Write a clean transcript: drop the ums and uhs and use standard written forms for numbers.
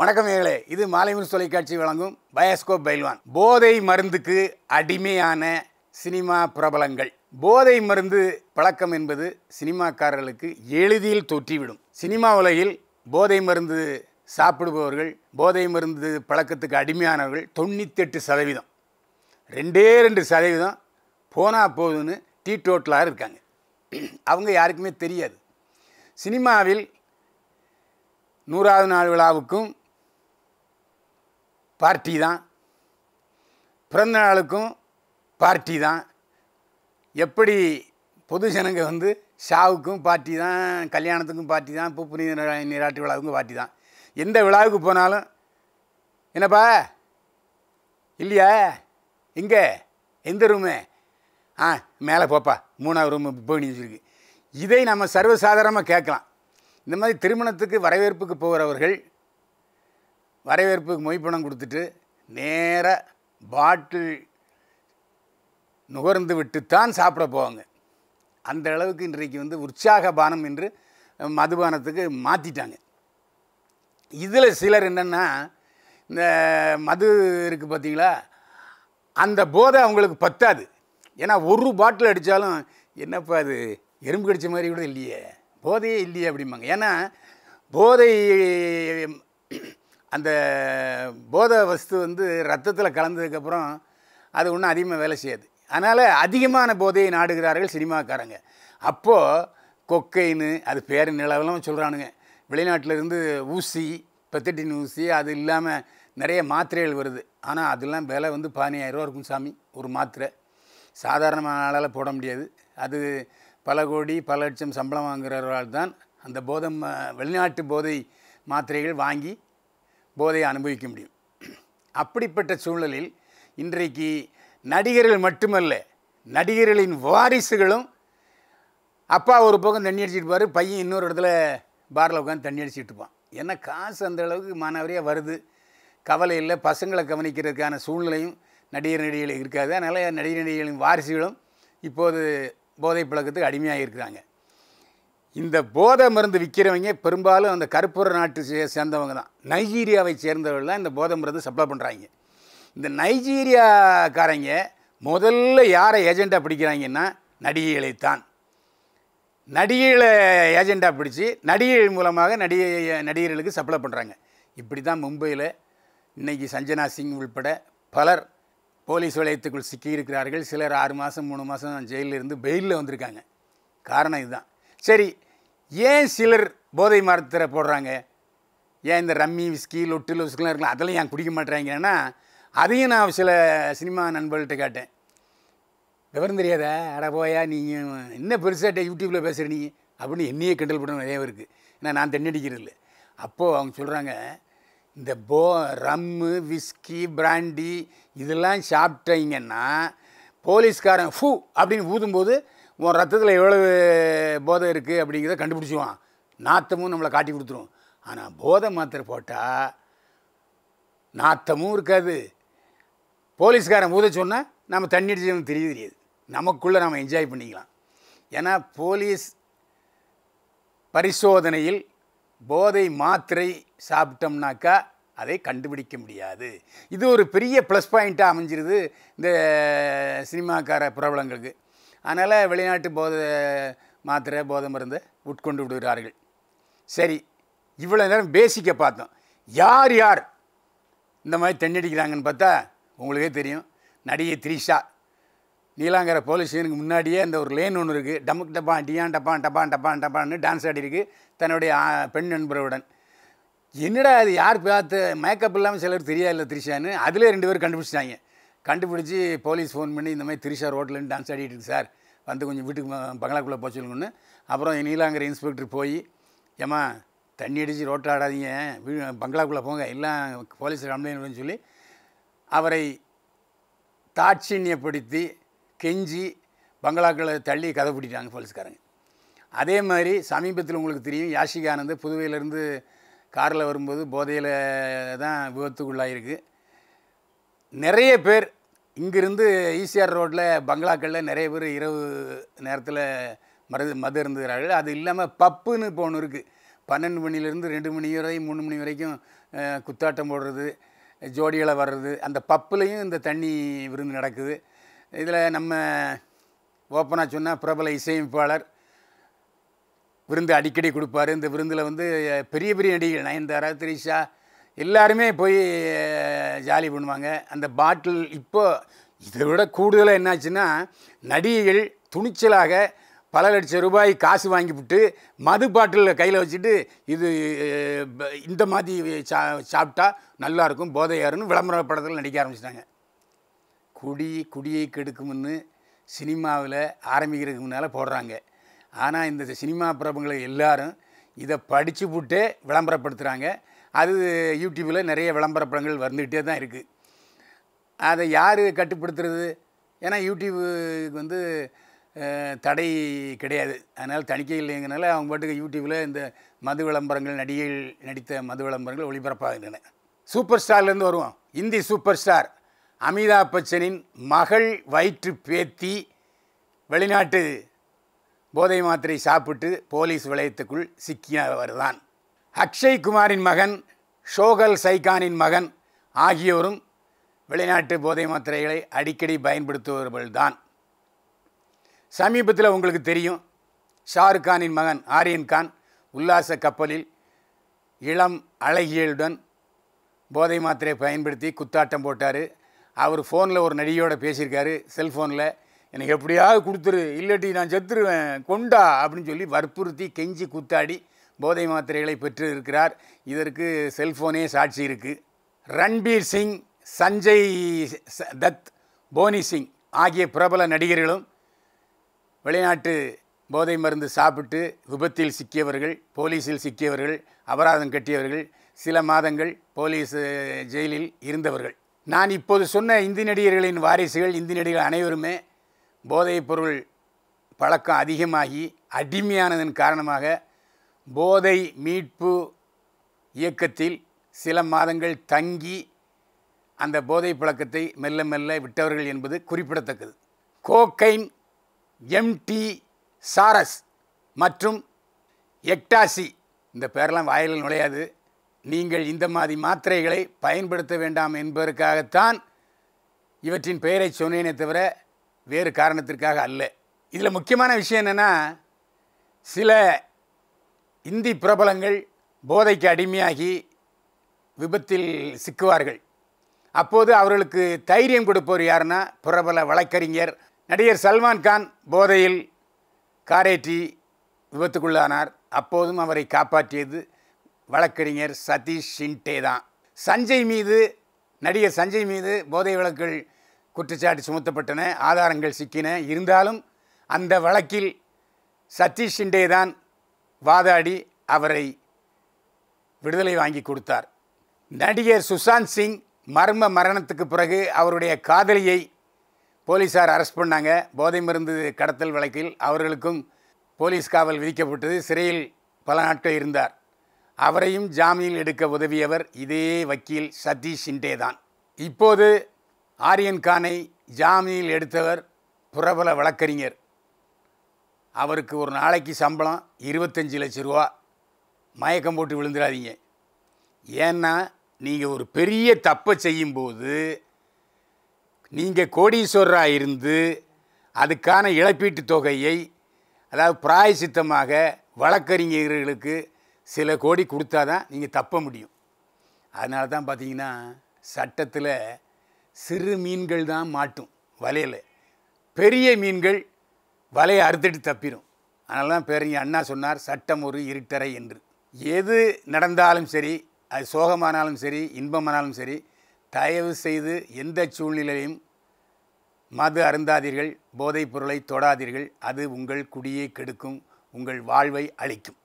வணக்கம் நேயர்களே இது மாலைமலர் தொலைக்காட்சி வழங்கும் பயோஸ்கோப் பைல்வான் போதை மருந்துக்கு அடிமையான சினிமா பிரபலங்கள் போதை மருந்து பழக்கம் என்பது சினிமாக்காரர்களுக்கு எளிதில் தொற்றிவிடும் சினிமா உலகில் போதை மருந்து சாப்பிடுபவர்கள் போதை மருந்து பழக்கத்துக்கு அடிமையானவர்கள் 98% 2% போனா போகுதுன்னு டீட்டோட்டலாக இருக்காங்க அவங்க யாருக்குமே தெரியாது சினிமாவில் 100வது நாள் விழாவுக்கும் பார்ட்டி தான் பிறந்த நாளுக்கும் பார்ட்டி தான் எப்படி பொது ஜனங்க வந்து ஷாவுக்கும் பார்ட்டி தான் கல்யாணத்துக்கும் பார்ட்டி தான் புனித நீராட்டு விழாவுக்கும் பார்ட்டி தான் எந்த விழாவுக்கு போனாலும் என்னப்பா இல்லையா எங்கே எந்த ரூமு ஆ மேலே போப்பா 3வது ரூமு போய் வச்சுருக்கு இதை நம்ம சர்வசாதாரணமாக கேட்கலாம் இந்த மாதிரி திருமணத்துக்கு வரவேற்புக்கு போகிறவர்கள் வரவேற்புக்கு மொய்ப்பணம் கொடுத்துட்டு நேராக பாட்டில் நுகர்ந்து விட்டுத்தான் சாப்பிட போவாங்க அந்த அளவுக்கு இன்றைக்கு வந்து உற்சாக பானம் என்று மதுபானத்துக்கு மாற்றிட்டாங்க இதில் சிலர் என்னென்னா இந்த மது இருக்குது பார்த்தீங்களா அந்த போதை அவங்களுக்கு பத்தாது ஏன்னா ஒரு பாட்டில் அடித்தாலும் என்னப்பா அது எறும்பு கடித்த மாதிரி கூட இல்லையே போதையே இல்லையே அப்படிம்பாங்க ஏன்னா போதை அந்த போதை வஸ்து வந்து ரத்தத்தில் கலந்ததுக்கப்புறம் அது ஒன்றும் அதிகமாக வேலை செய்யாது அதனால் அதிகமான போதையை நாடுகிறார்கள் சினிமாக்காரங்க அப்போது கொக்கைன்னு அது பேர் நிலவெல்லாம் சொல்கிறானுங்க வெளிநாட்டிலேருந்து ஊசி பெத்தட்டின் ஊசி அது இல்லாமல் நிறைய மாத்திரைகள் வருது ஆனால் அதெல்லாம் விலை வந்து 15,000 இருக்கும் சாமி ஒரு மாத்திரை சாதாரணமான ஆளால் போட முடியாது அது பல கோடி பல லட்சம் சம்பளம் வாங்குகிறவர்களால் தான் அந்த போதை வெளிநாட்டு போதை மாத்திரைகள் வாங்கி போதையை அனுபவிக்க முடியும் அப்படிப்பட்ட சூழலில் இன்றைக்கு நடிகர்கள் மட்டுமல்ல நடிகர்களின் வாரிசுகளும் அப்பா ஒரு பக்கம் தண்ணி அடிச்சிட்டுப்பார் பையன் இன்னொரு இடத்துல பாரில் உட்காந்து தண்ணி அடிச்சிட்ருப்பான் ஏன்னா காசு அந்த அளவுக்கு மாணவரியாக வருது கவலை இல்லை பசங்களை கவனிக்கிறதுக்கான சூழ்நிலையும் நடிகர் நடிகைகள் இருக்காது அதனால் நடிகர் நடிகைகளின் வாரிசுகளும் இப்போது போதை பழக்கத்துக்கு அடிமையாக இருக்கிறாங்க இந்த போதை மருந்து விற்கிறவங்க பெரும்பாலும் அந்த கருப்புற நாட்டை சேர்ந்தவங்க தான் நைஜீரியாவை சேர்ந்தவர்கள் தான் இந்த போதை மருந்து சப்ளை பண்ணுறாங்க இந்த நைஜீரியாக்காரங்க முதல்ல யாரை ஏஜெண்டாக பிடிக்கிறாங்கன்னா நடிகைகளை தான் நடிகைகளை ஏஜெண்டாக பிடிச்சி நடிகைகள் மூலமாக நடிகர்களுக்கு சப்ளை பண்ணுறாங்க இப்படி தான் மும்பையில் இன்றைக்கி சஞ்சனா சிங் உள்பட பலர் போலீஸ் வளையத்துக்குள் சிக்கியிருக்கிறார்கள் சிலர் 6 மாதம் 3 மாதம் ஜெயிலிருந்து பெயிலில் வந்திருக்காங்க காரணம் இதுதான் சரி ஏன் சிலர் போதை மருத்துவரை போடுறாங்க ஏன் இந்த ரம்மி விஸ்கி லொட்டு லொஸ்கெலாம் இருக்கலாம் அதெல்லாம் ஏன் குடிக்க மாட்டேறாங்கன்னா அதையும் நான் சில சினிமா நண்பர்கள்ட்ட கேட்டேன் விவரம் தெரியாதா அட போயா நீங்கள் என்ன பெருசாக யூடியூப்பில் பேசுகிற நீ அப்படின்னு என்னையே கிண்டல் பண்ண நிறைய இருக்குது ஏன்னா நான் தண்ணி அடிக்கிறது இல்லை அப்போது அவங்க சொல்கிறாங்க இந்த ரம்மு விஸ்கி பிராண்டி இதெல்லாம் சாப்பிட்டீங்கன்னா போலீஸ்காரன் ஃபூ அப்படின்னு ஊதும்போது உன் ரத்தத்தில் எவ்வளவு போதை இருக்குது அப்படிங்கிறத கண்டுபிடிச்சிடுவான் நாத்தமும் நம்மளை காட்டி கொடுத்துரும் ஆனால் போதை மாத்திரை போட்டால் நாத்தமும் இருக்காது போலீஸ்காரன் ஊத சொன்னால் நம்ம தண்ணி அடிச்சவங்க தெரியாது நமக்குள்ளே நம்ம என்ஜாய் பண்ணிக்கலாம் ஏன்னா போலீஸ் பரிசோதனையில் போதை மாத்திரை சாப்பிட்டோம்னாக்கா அதை கண்டுபிடிக்க முடியாது இது ஒரு பெரிய ப்ளஸ் பாயிண்ட்டாக அமைஞ்சிருது இந்த சினிமாக்கார பிரபலங்களுக்கு அதனால் வெளிநாட்டு போதை மாத்திரை போதை மருந்தை உட்கொண்டு விடுகிறார்கள் சரி இவ்வளோ நேரம் பேசிக்கை பார்த்தோம் யார் யார் இந்த மாதிரி தண்ணடிக்கிறாங்கன்னு பார்த்தா உங்களுக்கே தெரியும் நடிகை த்ரிஷா நீலாங்கரை போலீஸ் ஸ்டேஷனுக்கு முன்னாடியே அந்த ஒரு லேன் ஒன்று இருக்குது டமுக்கு டப்பான் டியான் டப்பான் டப்பான் டப்பான் டப்பான்னு டான்ஸ் ஆடிருக்கு தன்னுடைய பெண் நண்பருடன் என்னடா அது யார் பார்த்து மேக்கப் இல்லாமல் சிலர் தெரியாது இல்லை த்ரிஷான்னு அதிலே 2 பேர் கண்டுபிடிச்சிட்டாங்க கண்டுபிடிச்சி போலீஸ் ஃபோன் பண்ணி இந்த மாதிரி த்ரிஷா ரோட்லேருந்து டான்ஸ் ஆடிட்டு இருக்கு சார் வந்து கொஞ்சம் வீட்டுக்கு பங்களாக்குள்ளே போக சொல்லுங்கன்னு அப்புறம் நீலாங்கரை இன்ஸ்பெக்டர் போய் ஏம்மா தண்ணி அடித்து ரோட்டில் ஆடாதீங்க பங்களாக்குள்ளே போங்க எல்லாம் போலீஸ் கம்ப்ளைண்ட் சொல்லி அவரை தாட்சியப்படுத்தி கெஞ்சி பங்களாக்களை தள்ளி கதை பிடிட்டாங்க போலீஸ்காரங்க அதே மாதிரி சமீபத்தில் உங்களுக்கு தெரியும் யாஷிகானந்த் புதுவையிலேருந்து காரில் வரும்போது போதையில் தான் விபத்துக்குள்ளாயிருக்கு நிறைய பேர் இங்கிருந்து ஈசிஆர் ரோட்டில் பங்களாக்களில் நிறைய பேர் இரவு நேரத்தில் மது இருந்துகிறார்கள் அது இல்லாமல் பப்புன்னு போகணும் இருக்குது 12 மணிலேருந்து 2 மணி வரை 3 மணி வரைக்கும் குத்தாட்டம் போடுறது ஜோடிகளை வர்றது அந்த பப்புலையும் இந்த தண்ணி விருந்து நடக்குது. இதில் நம்ம ஓப்பனாக சொன்னால் பிரபல இசையமைப்பாளர் விருந்து அடிக்கடி கொடுப்பார். இந்த விருந்தில் வந்து பெரிய பெரிய நடிகர்கள் நயன்தாரா திரிஷா எல்லாருமே போய் ஜாலி பண்ணுவாங்க. அந்த பாட்டில் இப்போது இதை விட கூடுதலாக என்னாச்சுன்னா நடிகைகள் துணிச்சலாக பல லட்சம் ரூபாய் காசு வாங்கிவிட்டு மது பாட்டிலில் கையில் வச்சுட்டு இது இந்த மாதிரி சாப்பிட்டா நல்லாயிருக்கும் போதையாருன்னு விளம்பர படத்தில் நடிக்க ஆரம்பிச்சிட்டாங்க. குடியை கெடுக்கும்னு சினிமாவில் ஆரம்பிக்கிறதுக்கு முன்னால் போடுறாங்க. ஆனால் இந்த சினிமா பிரபங்களை எல்லாரும் இதை படித்து போட்டு விளம்பரப்படுத்துகிறாங்க. அது யூடியூப்பில் நிறைய விளம்பரப்படங்கள் வந்துக்கிட்டே தான் இருக்குது. அதை யார் கட்டுப்படுத்துறது? ஏன்னா யூடியூபுக்கு வந்து தடை கிடையாது. அதனால் தணிக்கை இல்லைங்கிறனால அவங்க பாட்டுக்கு யூடியூப்பில் இந்த மது விளம்பரங்கள் நடிகைகள் நடித்த மது விளம்பரங்கள் ஒளிபரப்பாகின்றன. சூப்பர் ஸ்டார்லேருந்து வருவோம். இந்தி சூப்பர் ஸ்டார் அமிதாப் பச்சனின் மகள் வயிற்று பேத்தி வெளிநாட்டு போதை மாத்திரை சாப்பிட்டு போலீஸ் வளையத்துக்குள் சிக்கியவர் தான். அக்ஷய் குமாரின் மகன் ஷோகல் சைகானின் மகன் ஆகியோரும் வெளிநாட்டு போதை மாத்திரைகளை அடிக்கடி பயன்படுத்துபவர்கள் தான். சமீபத்தில் உங்களுக்கு தெரியும், ஷாருக் கானின் மகன் ஆரியன் கான் உல்லாச கப்பலில் இளம் அழகியலுடன் போதை மாத்திரையை பயன்படுத்தி குத்தாட்டம் போட்டார். அவர் ஃபோனில் ஒரு நடிகையோடு பேசியிருக்காரு. செல்ஃபோனில் எனக்கு எப்படியாவது கொடுத்துரு, இல்லாட்டி நான் செத்துருவேன், கொண்டா அப்படின்னு சொல்லி வற்புறுத்தி கெஞ்சி கூத்தாடி போதை மாத்திரைகளை பெற்று இருக்கிறார். இதற்கு செல்ஃபோனே சாட்சி இருக்குது. ரன்பீர் சிங் சஞ்சய் தத் போனி சிங் ஆகிய பிரபல நடிகர்களும் வெளிநாட்டு போதை மருந்து சாப்பிட்டு விபத்தில் சிக்கியவர்கள், போலீஸில் சிக்கியவர்கள், அபராதம் கட்டியவர்கள், சில மாதங்கள் போலீஸ் ஜெயிலில் இருந்தவர்கள். நான் இப்போது சொன்ன இந்தி நடிகர்களின் வாரிசுகள் இந்தி நடிகர்கள் அனைவருமே போதைப்பொருள் பழக்கம் அதிகமாகி அடிமையானதன் காரணமாக போதை மீட்பு இயக்கத்தில் சில மாதங்கள் தங்கி அந்த போதை பழக்கத்தை மெல்ல மெல்ல விட்டவர்கள் என்பது குறிப்பிடத்தக்கது. கோக்கைன், எம்டி சாரஸ் மற்றும் எக்டாசி இந்த பேரெல்லாம் வாயிலில் நுழையாது. நீங்கள் இந்த மாதிரி மாத்திரைகளை பயன்படுத்த வேண்டாம் என்பதற்காகத்தான் இவற்றின் பெயரை சொன்னேனே தவிர வேறு காரணத்திற்காக அல்ல. இதில் முக்கியமான விஷயம் என்னென்னா, சில இந்தி பிரபலங்கள் போதைக்கு அடிமையாகி விபத்தில் சிக்குவார்கள். அப்போது அவர்களுக்கு தைரியம் கொடுப்பவர் யாருன்னா பிரபல வழக்கறிஞர் நடிகர் சல்மான் கான் போதையில் காரேற்றி விபத்துக்குள்ளானார். அப்போதும் அவரை காப்பாற்றியது வழக்கறிஞர் சதீஷ் ஷிண்டே தான். நடிகர் சஞ்சய் மீது போதை வழக்குகள் குற்றச்சாட்டு சுமத்தப்பட்டன, ஆதாரங்கள் சிக்கின. இருந்தாலும் அந்த வழக்கில் சதீஷ் ஷிண்டே தான் வாதாடி அவரை விடுதலை வாங்கி கொடுத்தார். நடிகர் சுஷாந்த் சிங் மர்ம மரணத்துக்கு பிறகு அவருடைய காதலியை போலீஸார் அரெஸ்ட் பண்ணாங்க. போதை மருந்து கடத்தல் வழக்கில் அவர்களுக்கும் போலீஸ் காவல் விதிக்கப்பட்டது. சிறையில் பல நாட்கள் இருந்தார். அவரையும் ஜாமீனில் எடுக்க உதவியவர் இதே வக்கீல் சதீஷ் ஷிண்டே தான். இப்போது ஆரியன் கானை ஜாமீனில் எடுத்தவர் பிரபல வழக்கறிஞர். அவருக்கு ஒரு நாளைக்கு சம்பளம் 25 லட்சம் ரூபா. மயக்கம் போட்டு விழுந்துடாதீங்க. ஏன்னா நீங்கள் ஒரு பெரிய தப்பை செய்யும்போது நீங்கள் கோடீஸ்வரராக இருந்து அதுக்கான இழப்பீட்டு தொகையை, அதாவது பிராயசித்தமாக வழக்கறிஞர்களுக்கு சில கோடி கொடுத்தா தான் நீங்கள் தப்ப முடியும். அதனால தான் பார்த்தீங்கன்னா சட்டத்தில் சிறு மீன்கள் தான் மாட்டும் வலையில், பெரிய மீன்கள் வலையை அறுத்துட்டு தப்பிடும். அதனால தான் பேரறிஞர் அண்ணா சொன்னார், சட்டம் ஒரு இருட்டறை என்று. எது நடந்தாலும் சரி, அது சோகமானாலும் சரி இன்பமானாலும் சரி, தயவு செய்து எந்த சூழ்நிலையும் மது அருந்தாதீர்கள், போதைப் பொருளை தொடாதீர்கள். அது உங்கள் குடியை கெடுக்கும், உங்கள் வாழ்வை அழிக்கும்.